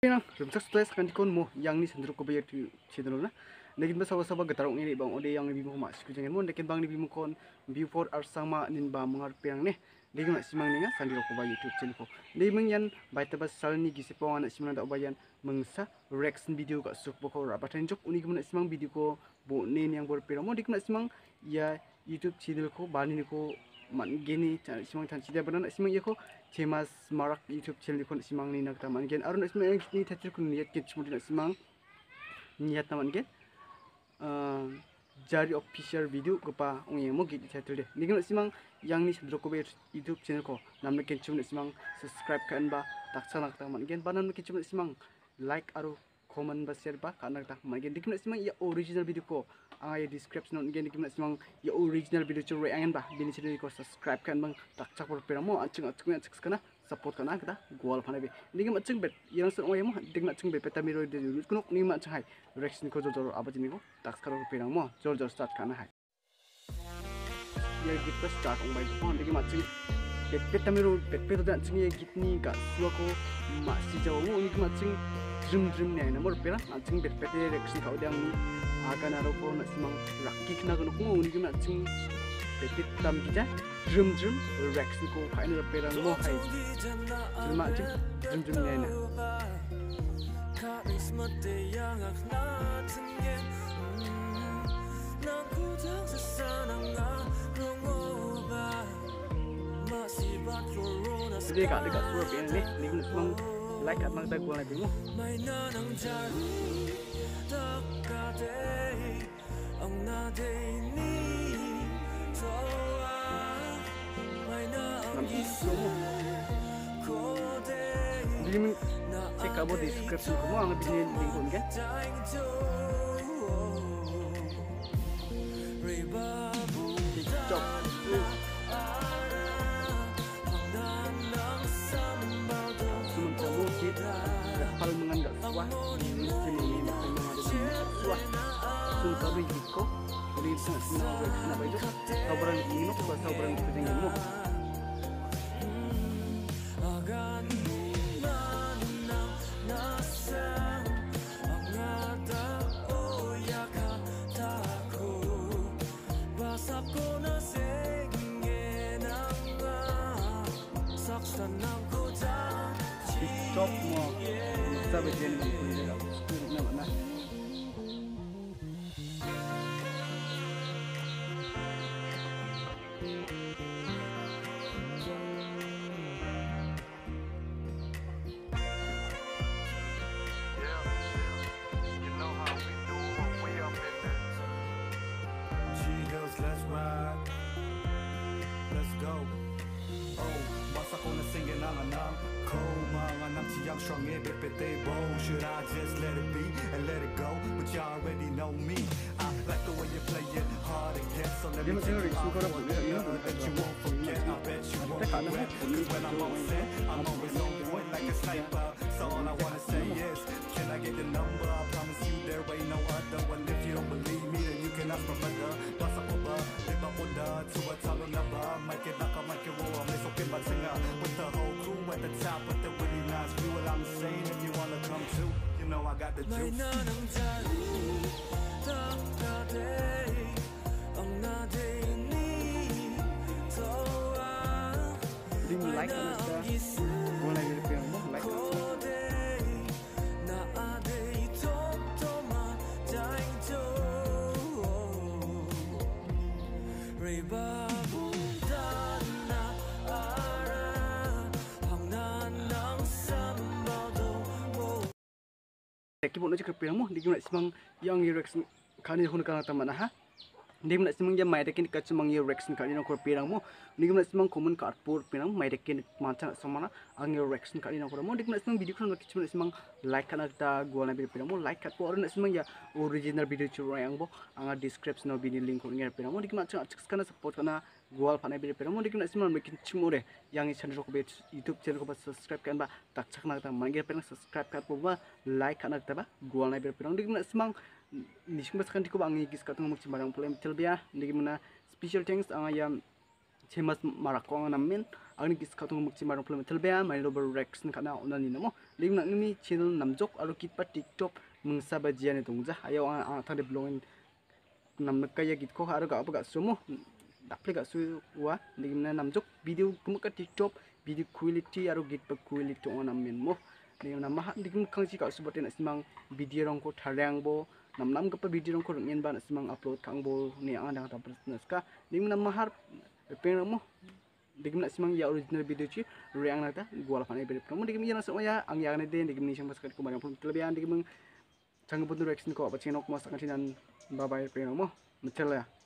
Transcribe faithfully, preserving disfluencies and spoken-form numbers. Subscribe kan mo yang ni sendiri ko bayar di channel na. Naging masawa-sawa gatarong ni bang ode yang bimu mas ko jangan mo naging bang ni bimu kon view for arsama nin ba mangar pirang ne. Naging na simang ninga sandiro ko ba YouTube channel ko. Naging yan baitabas sal ni gisipongan na simang da bayan mengsa reaction video ka sub ko rabatan jok unik mo na simang video ko bo nin yang bor pirang mo dik na simang ya YouTube channel ko bani ko man gini simang tanchida banan simang yako Chemush Marak YouTube channel ko simang ni nagta man gen arun simang ni thatir kun niyat ke chmudin simang niyat man gen jari official video gopa ongye mo git thatir de nigin simang yang ni sadro ko YouTube channel ko namne ke chmudin simang subscribe kan ba taksa nagta man gen banan ke chmudin simang like aru comment ba share ba kan nagta man gen dikin simang ya original video ko I description again dikin simang ya original video chu reangan ba bini channel ko subscribe kan bang takchak por peramo achung achung achuk kana support kana kada goal phane be nigam achung bet yang sun oyam digna chung be peta miro de kunok nima chai reaction ko jor abajini ko takskar por peramo jor jor start kana hai ye git start on my phone digam achung bet peta miro bet peta da chung ye gitni ka suwa ko ma si jawo nigam achung dream dream ne na mor pera achung bet peta reaction ka odang akan ada pun semang rakik nak nak mau ni cuma cing petik tam kita drum drum reaksi ko kain leperan mau kain cuma cing drum drum ni na. Jadi kat dekat surat ini ni ni semang like abang tak kuat lagi mu. Dimin cek kamu description kamu anggap ini lingkungan kan? TikTok. Cuma kamu kita hal menganggap wah ini ini makanya ada wah. Kung kami ikut, boleh sangat senang berkenaan baju. Tawaran ini, apa tawaran itu tinggalmu? TikTok mau masa berjalan begini dah. Nama mana? Strong it, but they roll. Should I just let it be and let it go? But y'all already know me. I like the way you play it hard again. So let me tell you, I bet you won't forget. I bet you won't forget. Cause when I'm on set, I'm always on point like a sniper. So all I wanna say is, can I get the number? I promise you there ain't no other one. If you don't believe me, then you can ask my brother. Pass up over, live up on the to a tall number. Make it knock, make it roll. Make it my singer with the whole crew at the top. But the I'm saying if you wanna come too, you know I got the juice. Do you like this? Wanna get a film? Like this? Kibot na cakap peramu, dia guna semang yang reaction kani huna kana tamana ha. Dia guna semang yang mai dekin kat semang yang reaction kani nak peramu. Dia guna semang komen karpor peramu mai dekin macam samana ang reaction kani nak peramu. Dia guna semang video kan macam semang like kana ta gua na peramu like kat orang semang ya original video curai ang bo ang description no video link orang peramu. Dia guna macam kana support kana gua panai peramu. Dia guna semang makin cimore yang channel ko YouTube channel ko subscribe kan ba tak cakna ta manggil peramu subscribe kat bo like anak taba gua na ber perang digna semang nisung baskan dikub angi gis katang muk simbarang pulem tel bia digna special thanks angaya Chemush Marak ko namin ang nagkiskatong magsimbarong plummetal ba may lower reaction ka na unan nina mo ling na nami channel namjok aro kitpa tiktok mga sabajian itong jah ayaw ang atang deblongin namnak kaya kitko aro ka apagat sumo dapat ka suwa ling na namjok video kumaka tiktok video quality aro kitpa quality on amin mo ling na mahal ling kangsi ka subatin asimang video rong ko tarang bo namnam kapag video rong ko rin ba asimang upload kang bo niya ang dapat na ska ling na mahal pero mo digim na simang ya original video chi reang nata gua lapan video promo digim ya nasuk ya ang ya nade digim ni sing basket kumang pun kelebihan digim sang pun reaction ko apa chinok masakan sinan bye bye promo metel ya.